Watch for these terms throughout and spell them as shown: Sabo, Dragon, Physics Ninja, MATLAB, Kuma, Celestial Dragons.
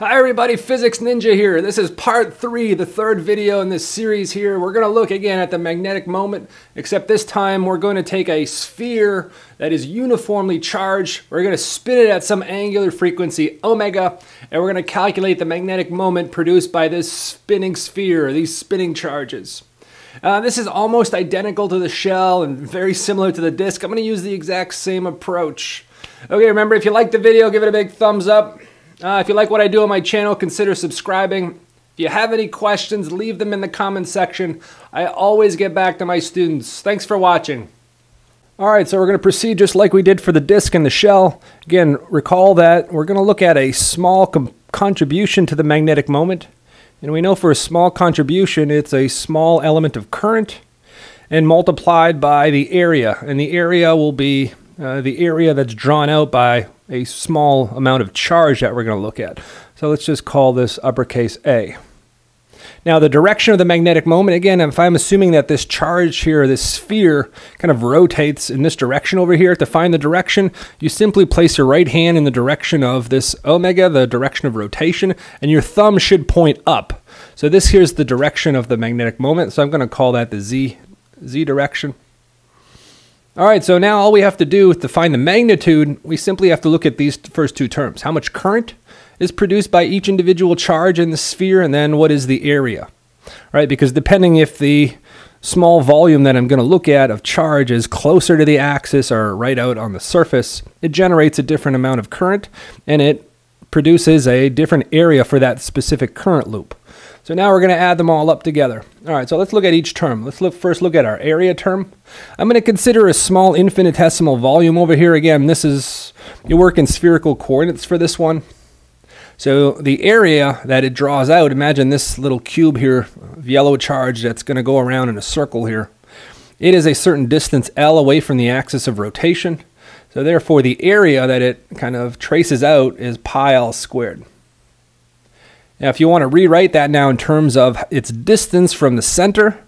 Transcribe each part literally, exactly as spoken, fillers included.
Hi everybody, Physics Ninja here. This is part three, the third video in this series here. We're gonna look again at the magnetic moment, except this time we're gonna take a sphere that is uniformly charged, we're gonna spin it at some angular frequency, omega, and we're gonna calculate the magnetic moment produced by this spinning sphere, these spinning charges. Uh, this is almost identical to the shell and very similar to the disk. I'm gonna use the exact same approach. Okay, remember, if you like the video, give it a big thumbs up. Uh, if you like what I do on my channel, consider subscribing. If you have any questions, leave them in the comment section. I always get back to my students. Thanks for watching. All right, so we're going to proceed just like we did for the disk and the shell. Again, recall that we're going to look at a small contribution to the magnetic moment. And we know for a small contribution, it's a small element of current and multiplied by the area. And the area will be uh, the area that's drawn out by a small amount of charge that we're going to look at. So let's just call this uppercase A. Now the direction of the magnetic moment, again, if I'm assuming that this charge here, this sphere, kind of rotates in this direction over here, to find the direction, you simply place your right hand in the direction of this omega, the direction of rotation, and your thumb should point up. So this here's the direction of the magnetic moment, so I'm going to call that the Z, Z direction. All right, so now all we have to do to find the magnitude, we simply have to look at these first two terms. How much current is produced by each individual charge in the sphere, and then what is the area, right? Because depending if the small volume that I'm going to look at of charge is closer to the axis or right out on the surface, it generates a different amount of current, and it produces a different area for that specific current loop. So now we're going to add them all up together. All right, so let's look at each term. Let's look first look at our area term. I'm going to consider a small infinitesimal volume over here. Again, this is, you work in spherical coordinates for this one. So the area that it draws out, imagine this little cube here of yellow charge that's going to go around in a circle here. It is a certain distance L away from the axis of rotation. So therefore, the area that it kind of traces out is pi L squared. Now, if you want to rewrite that now in terms of its distance from the center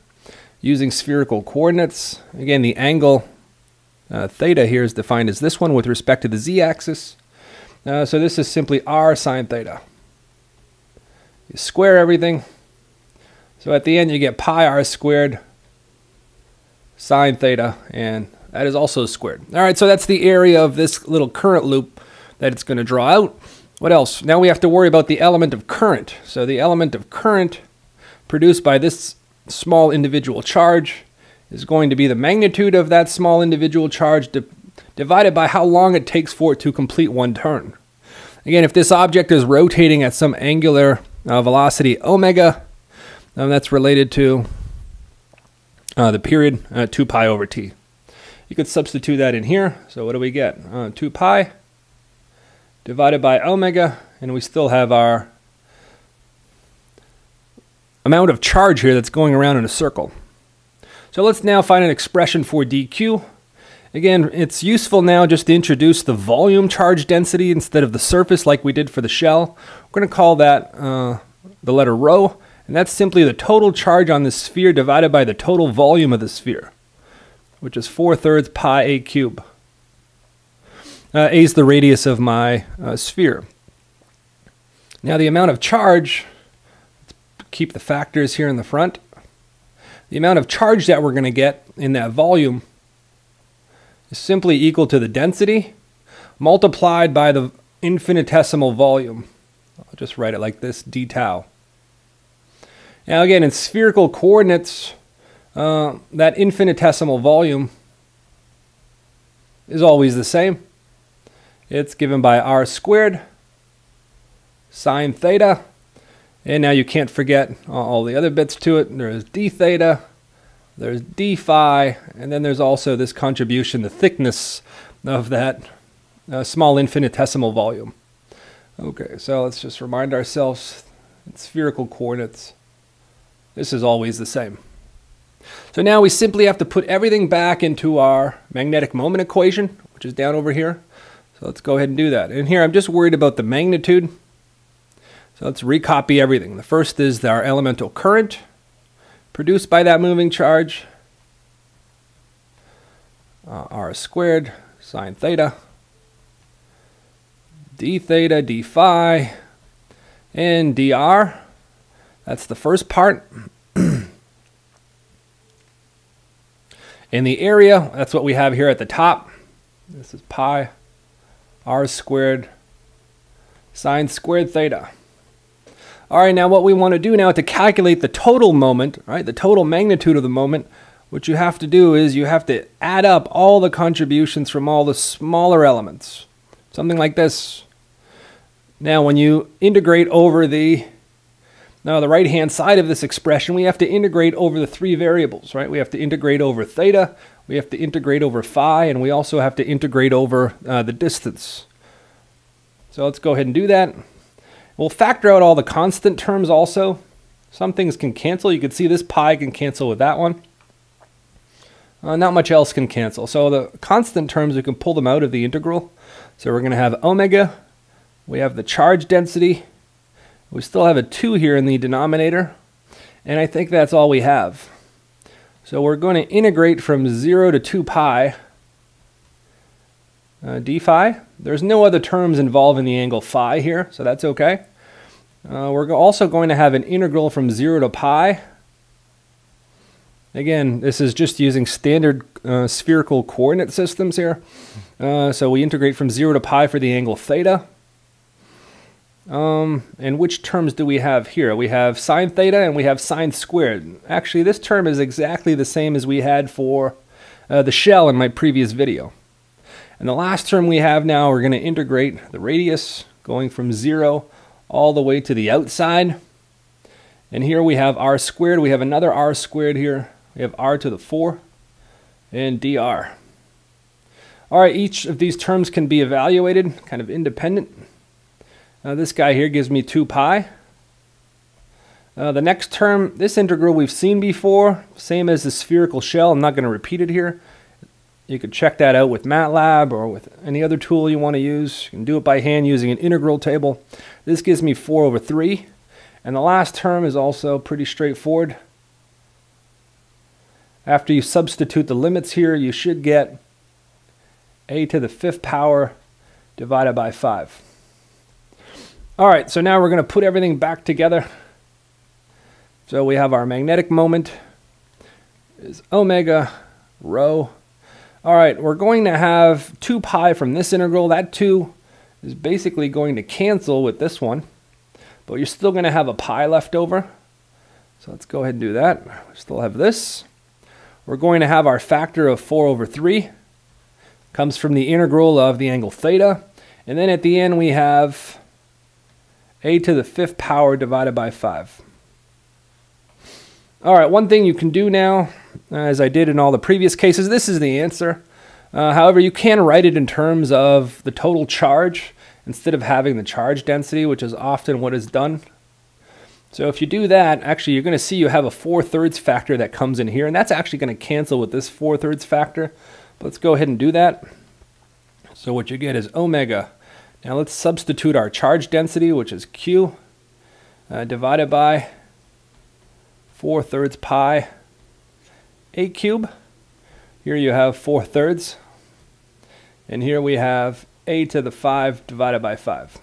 using spherical coordinates, again, the angle uh, theta here is defined as this one with respect to the z-axis. Uh, so this is simply r sine theta. You square everything. So at the end, you get pi r squared sine theta, and that is also squared. All right, so that's the area of this little current loop that it's going to draw out. What else? Now we have to worry about the element of current. So the element of current produced by this small individual charge is going to be the magnitude of that small individual charge di- divided by how long it takes for it to complete one turn. Again, if this object is rotating at some angular uh, velocity omega, um, that's related to uh, the period uh, two pi over t. You could substitute that in here. So what do we get? Uh, two pi divided by omega, and we still have our amount of charge here that's going around in a circle. So let's now find an expression for dq. Again, it's useful now just to introduce the volume charge density instead of the surface like we did for the shell. We're going to call that uh, the letter rho, and that's simply the total charge on the sphere divided by the total volume of the sphere, which is four thirds pi a cubed. Uh, A is the radius of my uh, sphere. Now the amount of charge, let's keep the factors here in the front. The amount of charge that we're going to get in that volume is simply equal to the density multiplied by the infinitesimal volume. I'll just write it like this, d tau. Now again, in spherical coordinates, uh, that infinitesimal volume is always the same. It's given by r squared sine theta, and now you can't forget all the other bits to it. There's d theta, there's d phi, and then there's also this contribution, the thickness of that uh, small infinitesimal volume. Okay, so let's just remind ourselves, in spherical coordinates, this is always the same. So now we simply have to put everything back into our magnetic moment equation, which is down over here. So let's go ahead and do that. And here I'm just worried about the magnitude. So let's recopy everything. The first is our elemental current produced by that moving charge. Uh, R squared sine theta. D theta, d phi. and dr. That's the first part. In the area, that's what we have here at the top. This is pi r squared sine squared theta. All right, now what we want to do now to calculate the total moment, right, the total magnitude of the moment, what you have to do is you have to add up all the contributions from all the smaller elements, something like this. Now, when you integrate over the, now the right-hand side of this expression, we have to integrate over the three variables, right? We have to integrate over theta, we have to integrate over phi, and we also have to integrate over uh, the distance. So let's go ahead and do that. We'll factor out all the constant terms also. Some things can cancel. You can see this pi can cancel with that one. Uh, not much else can cancel. So the constant terms, we can pull them out of the integral. So we're going to have omega. We have the charge density. We still have a two here in the denominator. And I think that's all we have. So we're going to integrate from zero to two pi uh, d phi. There's no other terms involving the angle phi here, so that's okay. Uh, we're also going to have an integral from zero to pi. Again, this is just using standard uh, spherical coordinate systems here. Uh, so we integrate from zero to pi for the angle theta. Um, and which terms do we have here? We have sine theta and we have sine squared. Actually, this term is exactly the same as we had for uh, the shell in my previous video. And the last term we have now, we're going to integrate the radius, going from zero all the way to the outside. And here we have r squared. We have another r squared here. We have r to the four and dr. All right, each of these terms can be evaluated, kind of independent. Uh, this guy here gives me two pi. Uh, the next term, this integral we've seen before, same as the spherical shell. I'm not going to repeat it here. You could check that out with MATLAB or with any other tool you want to use. You can do it by hand using an integral table. This gives me four over three. And the last term is also pretty straightforward. After you substitute the limits here, you should get a to the fifth power divided by five. All right, so now we're going to put everything back together. So we have our magnetic moment is omega rho. All right, we're going to have two pi from this integral. That two is basically going to cancel with this one, but you're still going to have a pi left over. So let's go ahead and do that. We still have this. We're going to have our factor of four over three. Comes from the integral of the angle theta. And then at the end, we have a to the fifth power divided by five. All right, one thing you can do now, as I did in all the previous cases, this is the answer. Uh, however, you can write it in terms of the total charge instead of having the charge density, which is often what is done. So if you do that, actually you're going to see you have a four-thirds factor that comes in here, and that's actually going to cancel with this four-thirds factor. But let's go ahead and do that. So what you get is omega. Now let's substitute our charge density, which is Q, uh, divided by four-thirds pi a cube. Here you have four-thirds. And here we have a to the five divided by five.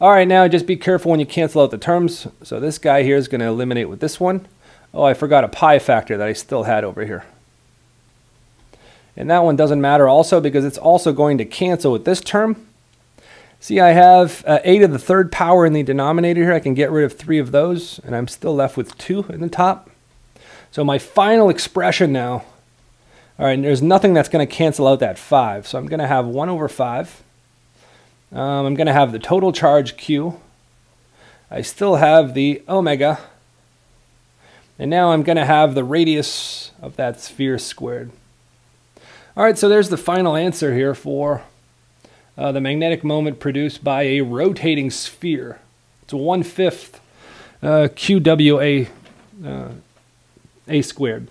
All right, now just be careful when you cancel out the terms. So this guy here is going to eliminate with this one. Oh, I forgot a pi factor that I still had over here. And that one doesn't matter also because it's also going to cancel with this term. See, I have uh, a to the third power in the denominator here. I can get rid of three of those, and I'm still left with two in the top. So my final expression now, all right, and there's nothing that's going to cancel out that five. So I'm going to have one over five. Um, I'm going to have the total charge Q. I still have the omega. And now I'm going to have the radius of that sphere squared. All right, so there's the final answer here for Uh, the magnetic moment produced by a rotating sphere. It's one-fifth uh, Q W A uh, A squared.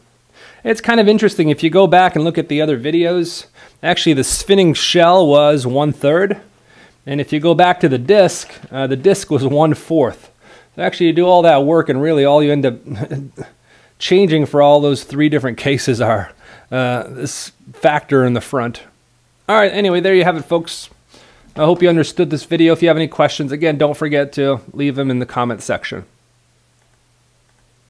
It's kind of interesting. If you go back and look at the other videos, actually the spinning shell was one-third. And if you go back to the disk, uh, the disk was one-fourth. So actually you do all that work and really all you end up changing for all those three different cases are uh, this factor in the front. All right, anyway, there you have it, folks. I hope you understood this video. If you have any questions, again, don't forget to leave them in the comment section.